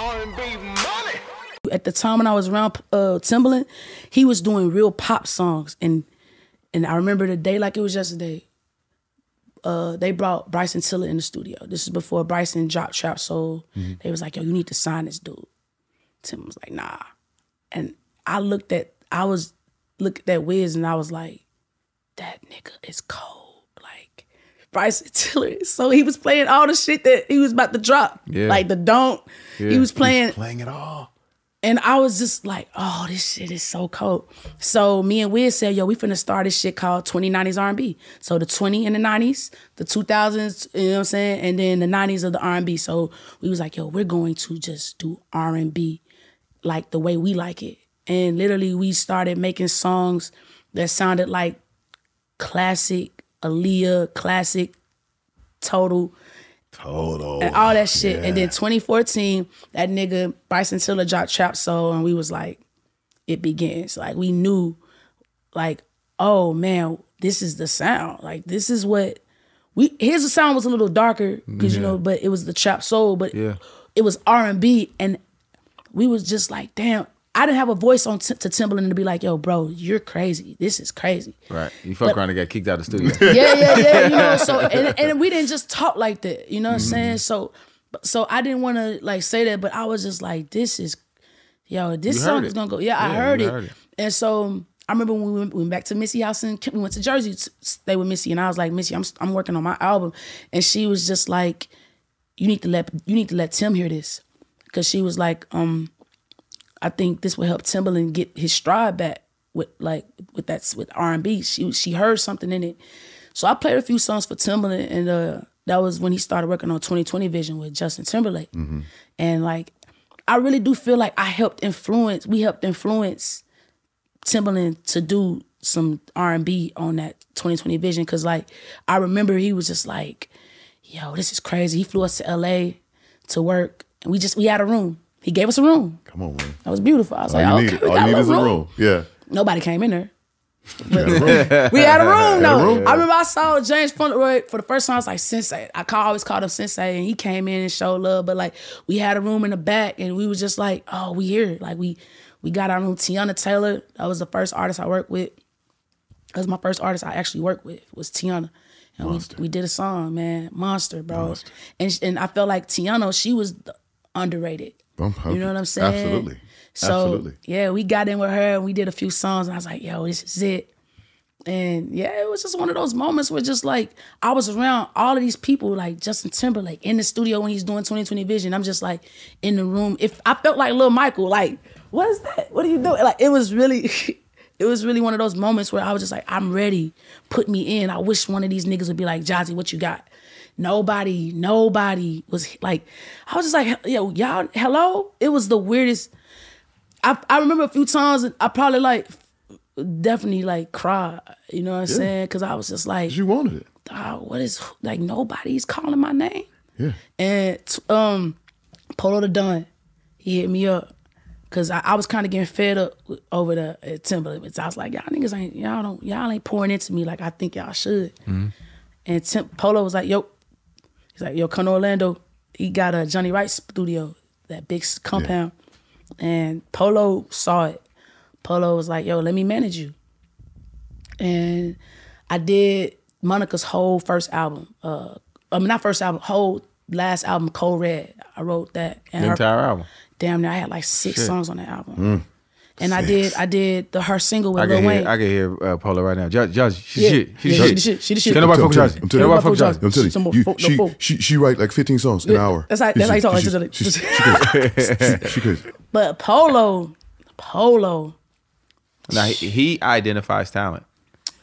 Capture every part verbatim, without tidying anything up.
R and B money. At the time when I was around uh, Timbaland, he was doing real pop songs. And and I remember the day like it was yesterday, uh, they brought Bryson Tiller in the studio. This is before Bryson dropped Trap Soul. Mm-hmm. They was like, yo, you need to sign this dude. Tim was like, nah. And I looked at, I was, looked at Wiz and I was like, that nigga is cold. Like, Bryson Tiller. So he was playing all the shit that he was about to drop. Yeah. Like the don't. Yeah. He was playing. He's playing it all. And I was just like, oh, this shit is so cold. So me and Wiz said, yo, we finna start this shit called twenty nineties R and B. So the twenty in the nineties, the two thousands, you know what I'm saying? And then the nineties of the R and B. So we was like, yo, we're going to just do R and B like the way we like it. And literally we started making songs that sounded like classic Aaliyah, classic Total. Total. And all that shit. Yeah. And then twenty fourteen, that nigga Bryson Tiller dropped Trap Soul and we was like, it begins. Like we knew, like, oh man, this is the sound. Like this is what we, his sound was a little darker, because yeah. you know, but it was the Trap Soul, but yeah. it was R and B. And we was just like, damn, I didn't have a voice on t to Timbaland to be like, yo, bro, you're crazy. This is crazy. Right. You fuck but, around and got kicked out of the studio. Yeah, yeah, yeah. You know, so, and, and we didn't just talk like that. You know what mm-hmm. I'm saying? So, so I didn't want to like say that, but I was just like, this is, yo, this you song is going to go. Yeah, yeah I heard it. heard it. And so I remember when we went, went back to Missy house and we went to Jersey to stay with Missy. And I was like, Missy, I'm, I'm working on my album. And she was just like, you need to let, you need to let Tim hear this. Cause she was like, um, I think this would help Timbaland get his stride back with like with that with R and B. She she heard something in it, so I played a few songs for Timbaland, and uh, that was when he started working on twenty twenty Vision with Justin Timberlake. Mm-hmm. And like, I really do feel like I helped influence. We helped influence Timbaland to do some R and B on that twenty twenty Vision, because like I remember he was just like, "Yo, this is crazy." He flew us to L A to work, and we just we had a room. He gave us a room. Come on, man. That was beautiful. I was all like, you okay, need, all you need is room. a room. Yeah. Nobody came in there. But we had a room, though. A room? I remember I saw James Fauntleroy for the first time. I was like, Sensei. I call, always called him Sensei, and he came in and showed love. But like, we had a room in the back, and we was just like, oh, we here. Like, we we got our room. Teyana Taylor, that was the first artist I worked with. That was my first artist I actually worked with, was Teyana. And we, we did a song, man. Monster, bro. Monster. And, and I felt like Teyana, she was underrated. Um, you know what I'm saying? Absolutely. So absolutely. yeah, we got in with her and we did a few songs and I was like, yo, this is it. And yeah, it was just one of those moments where just like, I was around all of these people like Justin Timberlake in the studio when he's doing twenty twenty Vision. I'm just like in the room. If I felt like Lil Michael, like, what is that? What are you doing? Like, it was really, it was really one of those moments where I was just like, I'm ready. Put me in. I wish one of these niggas would be like, Jozzy, what you got? Nobody, nobody was like, I was just like, yo, y'all, hello? It was the weirdest. I, I remember a few times I probably like, definitely like cried, you know what I'm yeah. saying? Cause I was just like, you wanted it. Oh, what is, like nobody's calling my name. Yeah. And um, Polo the Dunn, he hit me up. Cause I, I was kind of getting fed up over the uh, Timberland. I was like, y'all niggas ain't, y'all don't, y'all ain't pouring into me like I think y'all should. Mm-hmm. And Tim, Polo was like, yo, he's like, yo, Con Orlando, he got a Johnny Wright studio, that big compound. Yeah. And Polo saw it. Polo was like, yo, let me manage you. And I did Monica's whole first album. Uh, I mean, not first album, whole last album, Colored. I wrote that. And the entire her, album? Damn near, I had like six Shit. songs on that album. Mm. And six. I did, I did the her single with I Lil hear, Wayne. I can hear uh, Paula right now. Judge, judge, she, yeah. she, she, yeah, she, she, she, she, she, she. Can't nobody fuck with Judge. Nobody fuck with Judge. I'm telling you, she, she, she write like fifteen songs an hour. That's how, that's how you talk. She could. But Polo, Polo. Now he, he identifies talent,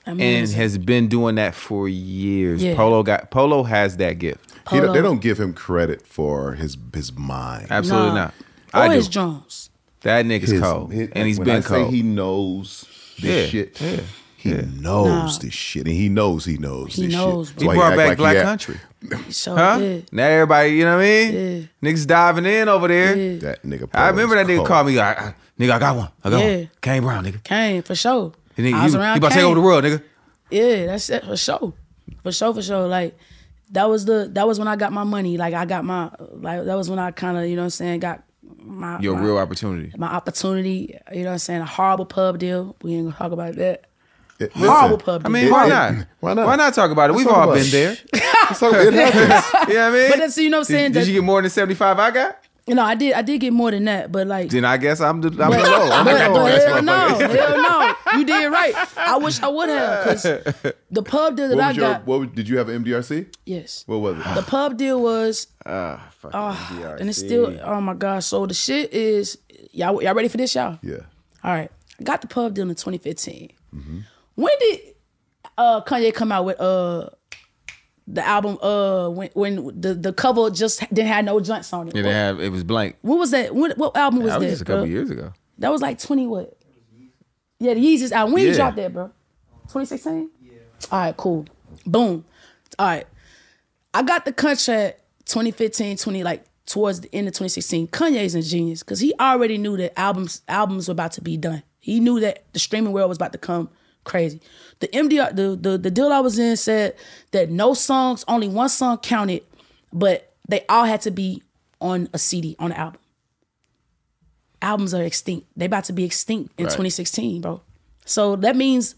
I mean, and has been doing that for years. Yeah. Polo got, Polo has that gift. He, they don't give him credit for his his mind. Absolutely not. Or his drums. That nigga's his, cold, his, and he's when been I cold. Say he knows this yeah, shit. Yeah, he yeah. knows nah. this shit, and he knows he knows he this knows, shit. He brought he back like Black he Country. He so huh? Did. Now everybody, you know what I mean? Yeah. Niggas diving in over there. Yeah. That nigga. I remember that nigga cold. called me. I, I, nigga, I got one. I got yeah. one. Kane Brown, nigga. Kane for sure. And nigga, I was he, around. He about to take over the world, nigga. Yeah, that's it for sure. For sure, for sure. Like that was the that was when I got my money. Like I got my like that was when I kind of you know what I'm saying got. my your my, real opportunity. My opportunity. You know what I'm saying? A horrible pub deal. We ain't gonna talk about that. It, horrible listen, pub deal. I mean, why not? Why not? Why not talk about it? Let's We've all been it. there. So it happens. You know what I mean? But that's, you know what I'm saying? Did, did you get more than seventy-five I got? No, I did. I did get more than that, but like. Then I guess I'm the, I'm but, the low. I'm but, the low. But hell no, hell no. You did right. I wish I would have, because the pub deal that what I your, got. What was, did you have an M D R C? Yes. What was it? The pub deal was. Ah, fuck uh, and it's still. Oh my God. So the shit is. Y'all, y'all ready for this, y'all? Yeah. All right. I got the pub deal in twenty fifteen. Mm-hmm. When did uh, Kanye come out with uh? The album, uh, when, when the, the cover just didn't have no joints on it. It, have, it was blank. What was that? What, what album was that? That was just a couple bro? years ago. That was like twenty what? Yeah, the Yeezus album. When yeah. you dropped that, bro? twenty sixteen? Yeah. All right, cool. Boom. All right. I got the contract twenty fifteen, twenty, like towards the end of twenty sixteen. Kanye's a genius because he already knew that albums albums were about to be done. He knew that the streaming world was about to come crazy. The M D R, the, the the deal I was in said that no songs, only one song counted, but they all had to be on a C D, on an album. Albums are extinct. They about to be extinct in right. twenty sixteen, bro. So that means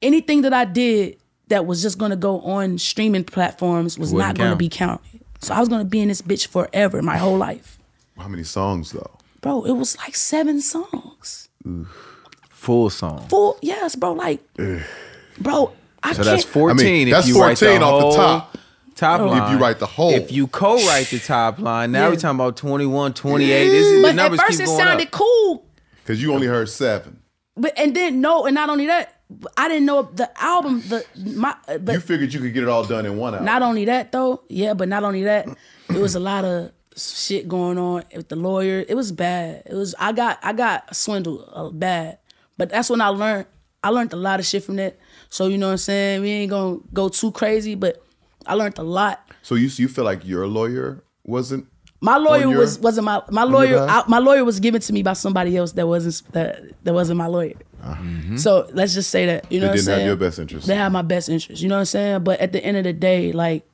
anything that I did that was just gonna go on streaming platforms was Wouldn't not count. gonna be counted. So I was gonna be in this bitch forever, my whole life. How many songs though? Bro, it was like seven songs. Oof. Full song. Full, yes, bro. Like, Ugh. bro, I so can't. So that's fourteen. I mean, if that's you fourteen write the off whole the top. Top line. If you write the whole. If you co-write the top line, now yeah. we're talking about twenty-one, twenty-eight. Yeah. This is, but the numbers at first keep going it sounded up. Cool. Because you only heard seven. But and then no, and not only that, I didn't know the album. The my. But you figured you could get it all done in one album. Not only that though, yeah, but not only that, it was a lot of shit going on with the lawyer. It was bad. It was I got I got swindled uh, bad. But that's when I learned, I learned a lot of shit from that. So, you know what I'm saying? We ain't gonna go too crazy, but I learned a lot. So you you feel like your lawyer wasn't? My lawyer your, was, wasn't my, my lawyer, I, my lawyer was given to me by somebody else that wasn't, that, that wasn't my lawyer. Mm-hmm. So let's just say that, you know they what I'm saying? They didn't have your best interest. They had my best interest, you know what I'm saying? But at the end of the day, like,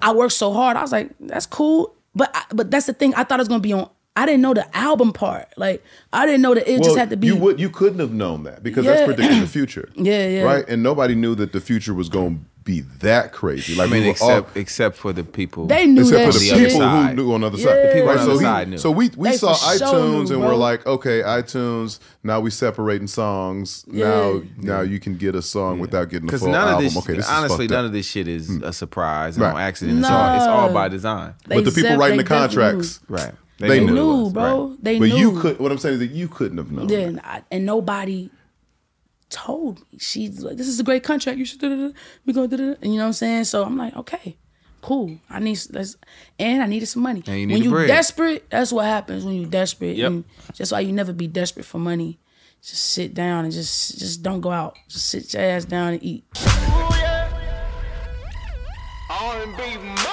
I worked so hard. I was like, that's cool. But, I, but that's the thing, I thought it was gonna be on, I didn't know the album part. Like, I didn't know that it well, just had to be. You would, you couldn't have known that because yeah. that's predicting the future. Yeah, yeah. Right? And nobody knew that the future was going to be that crazy. Like, I mean, we except, all, except for the people. They knew except that Except for the people who knew on the other yeah. side. The people right? on the so other he, side knew. So we, we saw iTunes sure knew, and we're like, okay, iTunes, now we separating songs. Yeah. Now yeah. now you can get a song yeah. without getting the full none album. Of this, okay, this honestly, none up. of this shit is hmm. a surprise and right. on accident. No. It's, all, it's all by design. They but the people writing the contracts. Right. They, they knew, knew bro. Right. They but knew. But you could. What I'm saying is that you couldn't have known. Yeah, and, I, and nobody told me. She's like, "This is a great contract. You should do da, da, da. We go do da, da." And you know what I'm saying? So I'm like, okay, cool. I need let's, and I needed some money. And you need when you bread. desperate, that's what happens when you desperate. Yep. And that's why you never be desperate for money. Just sit down and just just don't go out. Just sit your ass down and eat. Ooh, yeah. R and B.